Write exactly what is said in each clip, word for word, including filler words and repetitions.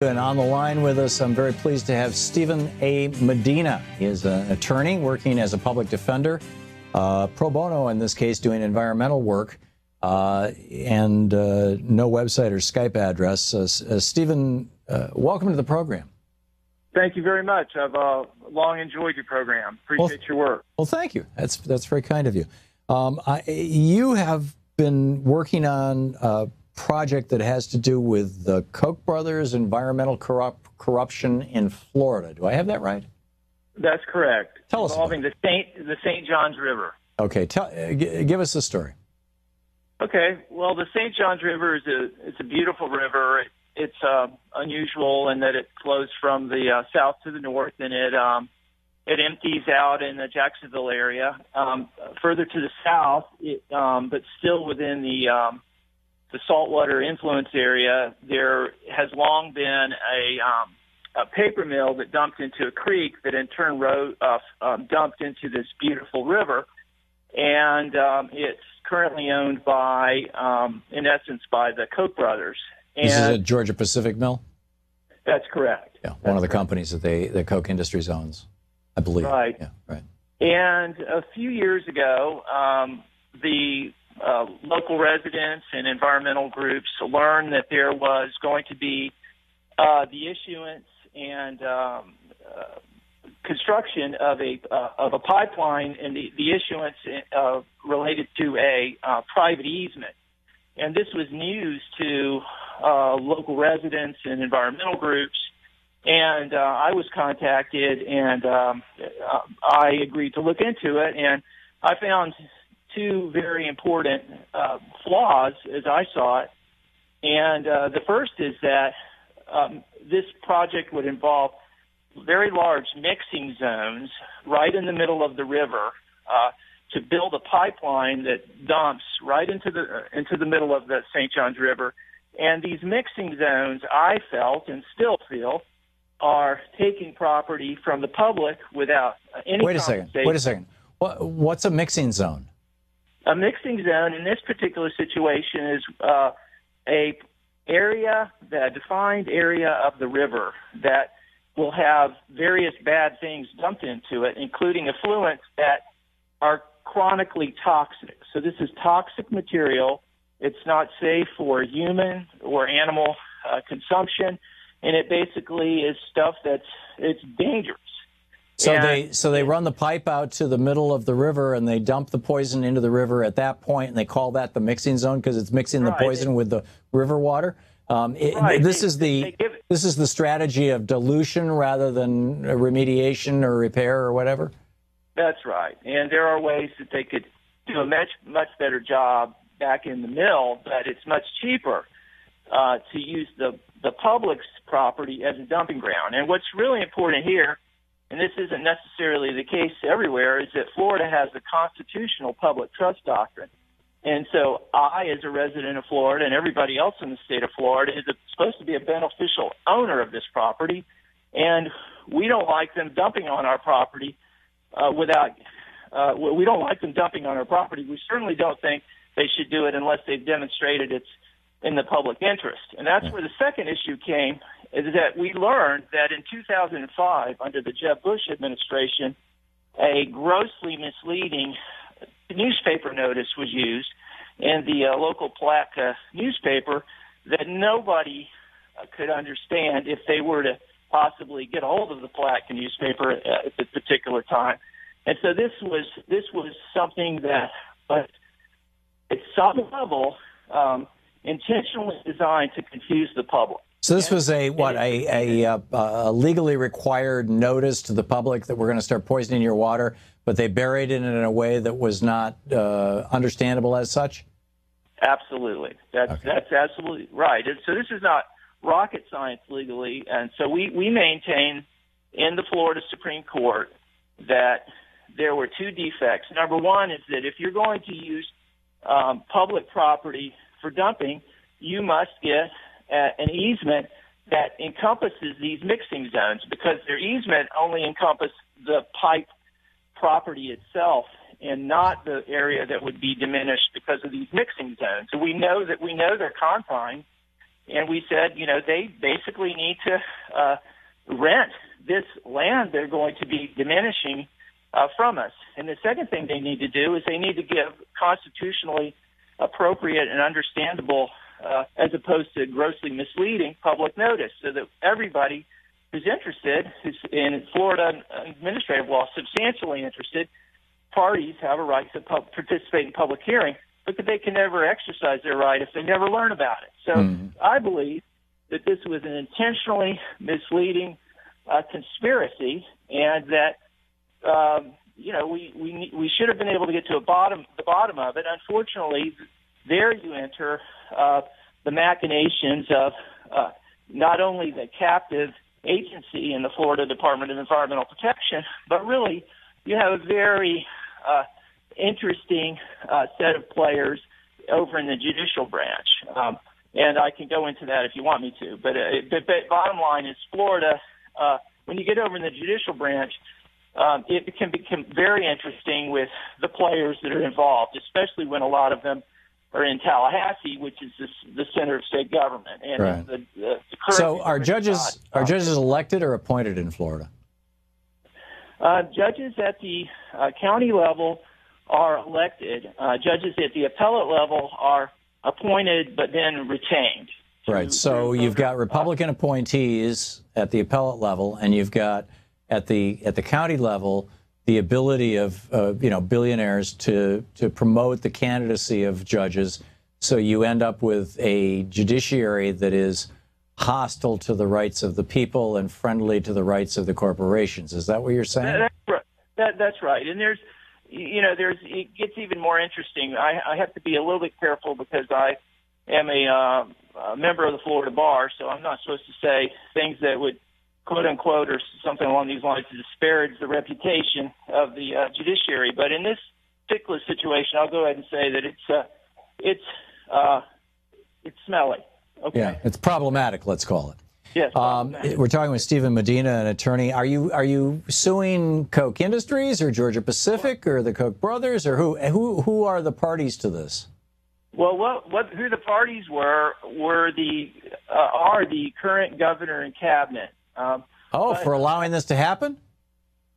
And on the line with us, I'm very pleased to have Steven A. Medina. He is an attorney working as a public defender, uh, pro bono in this case, doing environmental work, uh, and uh, no website or Skype address. Uh, uh, Steven, uh, welcome to the program. Thank you very much. I've uh, long enjoyed your program. Appreciate well, your work. Well, thank you. That's that's very kind of you. Um, I, you have been working on Uh, project that has to do with the Koch brothers, environmental corrupt, corruption in Florida. Do I have that right? That's correct. Tell us about it. Involving the Saint the Saint Johns River. Okay, tell, give us the story. Okay, well, the Saint Johns River is a it's a beautiful river. It's uh, unusual in that it flows from the uh, south to the north, and it um, it empties out in the Jacksonville area. Um, further to the south, it, um, but still within the um, the saltwater influence area, there has long been a, um, a paper mill that dumped into a creek that in turn rode, uh, um, dumped into this beautiful river. And um, it's currently owned by, um, in essence, by the Koch brothers. And this is a Georgia Pacific mill? That's correct. Yeah, one that's of the correct. companies that they, the Koch Industries owns, I believe. Right. Yeah, right. And a few years ago, um, the Uh, local residents and environmental groups learned that there was going to be uh, the issuance and um, uh, construction of a uh, of a pipeline, and the, the issuance uh, related to a uh, private easement. And this was news to uh, local residents and environmental groups. And uh, I was contacted, and um, I agreed to look into it. And I found two very important uh, flaws, as I saw it. And uh, the first is that um, this project would involve very large mixing zones right in the middle of the river uh, to build a pipeline that dumps right into the into the middle of the Saint Johns River. And these mixing zones, I felt and still feel, are taking property from the public without any Wait a second. Wait a second. What's a mixing zone? A mixing zone in this particular situation is uh, a area, a defined area of the river that will have various bad things dumped into it, including effluents that are chronically toxic. So this is toxic material. It's not safe for human or animal uh, consumption, and it basically is stuff that's it's dangerous. So and, they so they run the pipe out to the middle of the river, and they dump the poison into the river at that point, and they call that the mixing zone because it's mixing right. the poison with the river water. Um, it, right. This they, is the this is the strategy of dilution rather than remediation or repair or whatever. That's right. And there are ways that they could do a much much better job back in the mill, but it's much cheaper uh, to use the the public's property as a dumping ground. And what's really important here, and this isn't necessarily the case everywhere, is that Florida has the constitutional public trust doctrine. And so I, as a resident of Florida, and everybody else in the state of Florida, is supposed to be a beneficial owner of this property, and we don't like them dumping on our property uh, without uh, – we don't like them dumping on our property. We certainly don't think they should do it unless they've demonstrated it's in the public interest. And that's where the second issue came, is that we learned that in two thousand five, under the Jeb Bush administration, a grossly misleading newspaper notice was used in the uh, local Palatka newspaper that nobody uh, could understand if they were to possibly get a hold of the Palatka newspaper uh, at this particular time. And so this was this was something that, uh, at some level, um, intentionally designed to confuse the public. So this was a what a, a, a legally required notice to the public that we're going to start poisoning your water, but they buried it in a way that was not uh, understandable as such? Absolutely. That's, okay. that's absolutely right. And so this is not rocket science legally. And so we, we maintain in the Florida Supreme Court that there were two defects. Number one is that if you're going to use um, public property for dumping, you must get Uh, an easement that encompasses these mixing zones, because their easement only encompass the pipe property itself and not the area that would be diminished because of these mixing zones. So we know that we know they're confined, And we said, you know, they basically need to uh, rent this land they're going to be diminishing uh, from us. And the second thing they need to do is they need to give constitutionally appropriate and understandable, uh, as opposed to grossly misleading, public notice, so that everybody who's interested, who's in Florida administrative law, substantially interested parties have a right to pu- participate in public hearing, but that they can never exercise their right if they never learn about it. So mm. I believe that this was an intentionally misleading uh, conspiracy, and that um, you know we, we we should have been able to get to a bottom the bottom of it. Unfortunately, there you enter uh, the machinations of uh, not only the captive agency in the Florida Department of Environmental Protection, but really you have a very uh, interesting uh, set of players over in the judicial branch. Um, and I can go into that if you want me to. But, uh, but, but bottom line is Florida, uh, when you get over in the judicial branch, um, it can become very interesting with the players that are involved, especially when a lot of them are in Tallahassee, which is this, the center of state government. And right. the, the, the current so are judges are judges elected or appointed in Florida? Uh, judges at the uh, county level are elected. Uh, judges at the appellate level are appointed but then retained. Right. So you've got Republican appointees at the appellate level, and you've got at the at the county level the ability of uh, you know billionaires to to promote the candidacy of judges. So you end up with a judiciary that is hostile to the rights of the people and friendly to the rights of the corporations. Is that what you're saying? That, that's right. That, that's right. And there's, you know, there's it gets even more interesting. I, I have to be a little bit careful because I am a, uh, a member of the Florida Bar, so I'm not supposed to say things that would, quote unquote, or something along these lines to disparage the reputation of the uh, judiciary. But in this particular situation, I'll go ahead and say that it's uh, it's uh, it's smelly. Okay. Yeah, it's problematic, let's call it. Yes. Um, we're talking with Steven Medina, an attorney. Are you are you suing Koch Industries or Georgia Pacific or the Koch brothers, or who who who are the parties to this? Well, what, what who the parties were were the uh, are the current governor and cabinet. Um, oh, but, for allowing this to happen?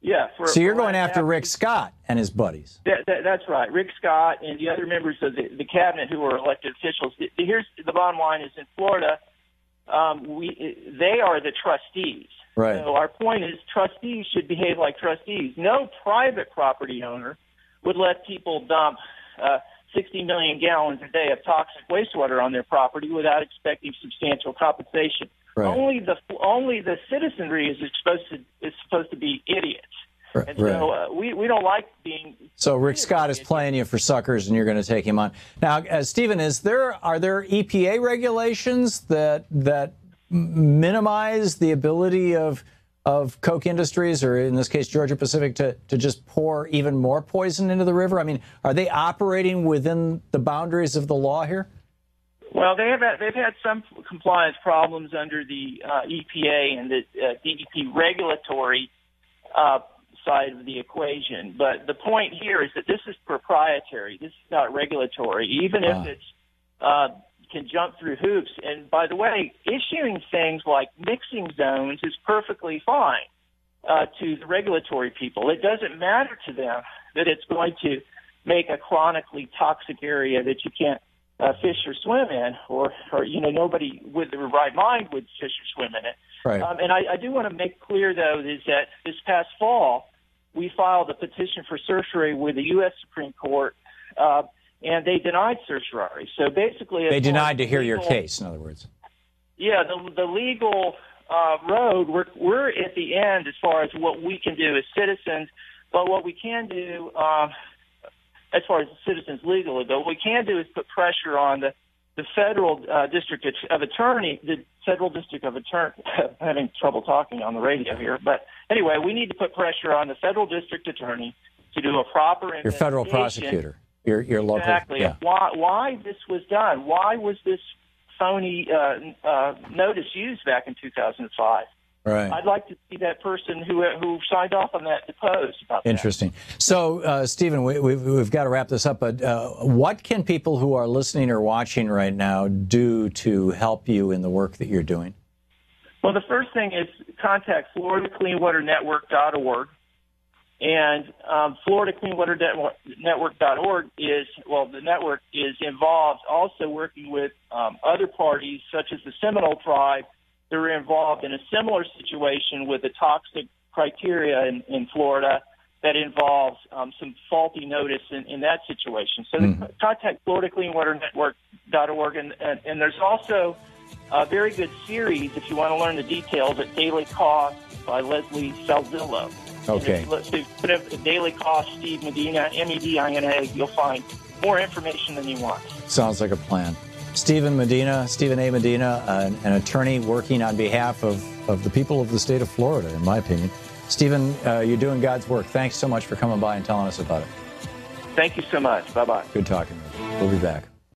Yeah. For, so you're for going after happened. Rick Scott and his buddies. That, that, that's right. Rick Scott and the other members of the, the cabinet who are elected officials. Here's the bottom line: is in Florida, um, we they are the trustees. Right. So our point is, trustees should behave like trustees. No private property owner would let people dump uh, sixty million gallons a day of toxic wastewater on their property without expecting substantial compensation. Right. Only the only the citizenry is supposed to is supposed to be idiots. Right. And so uh, we, we don't like being. So Rick Scott is playing you for suckers, and you're going to take him on. Now, uh, Stephen, is there are there E P A regulations that that minimize the ability of of Koch Industries, or in this case Georgia Pacific, to to just pour even more poison into the river? I mean, are they operating within the boundaries of the law here? Well, they have they've had some compliance problems under the uh, E P A and the uh, D E P regulatory uh, side of the equation. But the point here is that this is proprietary. This is not regulatory, even wow. if it's uh, can jump through hoops. And by the way, issuing things like mixing zones is perfectly fine uh, to the regulatory people. It doesn't matter to them that it's going to make a chronically toxic area that you can't Uh, fish or swim in, or, or, you know, nobody with the right mind would fish or swim in it. Right. Um, and I, I do want to make clear, though, is that this past fall, we filed a petition for certiorari with the U S Supreme Court, uh, and they denied certiorari. So basically... They denied to hear legal, your case, in other words. Yeah, the, the legal uh, road, we're, we're at the end as far as what we can do as citizens, but what we can do... Um, as far as the citizens legally go, what we can do is put pressure on the, the federal uh, district of attorney, the federal district of attorney, I'm having trouble talking on the radio here, but anyway, we need to put pressure on the federal district attorney to do a proper investigation. Your federal prosecutor, your, your local. Exactly. Yeah. Why, why this was done? Why was this phony uh, uh, notice used back in two thousand five? Right. I'd like to see that person who who signed off on that deposed. About Interesting. That. So, uh, Stephen, we, we've, we've got to wrap this up, but uh, what can people who are listening or watching right now do to help you in the work that you're doing? Well, the first thing is contact Florida Clean Water Network dot org. And um, Florida Clean Water Network dot org is, well, the network is involved also working with um, other parties, such as the Seminole tribe, that are involved in a similar situation with the toxic criteria in, in Florida that involves um, some faulty notice in, in that situation. So mm-hmm. the, contact Florida Clean Water Network dot org. And, and, and there's also a very good series, if you want to learn the details, at Daily Cost by Leslie Salzillo. Okay. If you put up Daily Cost, Steve Medina, M E D I N A, you'll find more information than you want. Sounds like a plan. Steven Medina, Steven A. Medina, an, an attorney working on behalf of, of the people of the state of Florida, in my opinion. Steven, uh, you're doing God's work. Thanks so much for coming by and telling us about it. Thank you so much. Bye-bye. Good talking to you. We'll be back.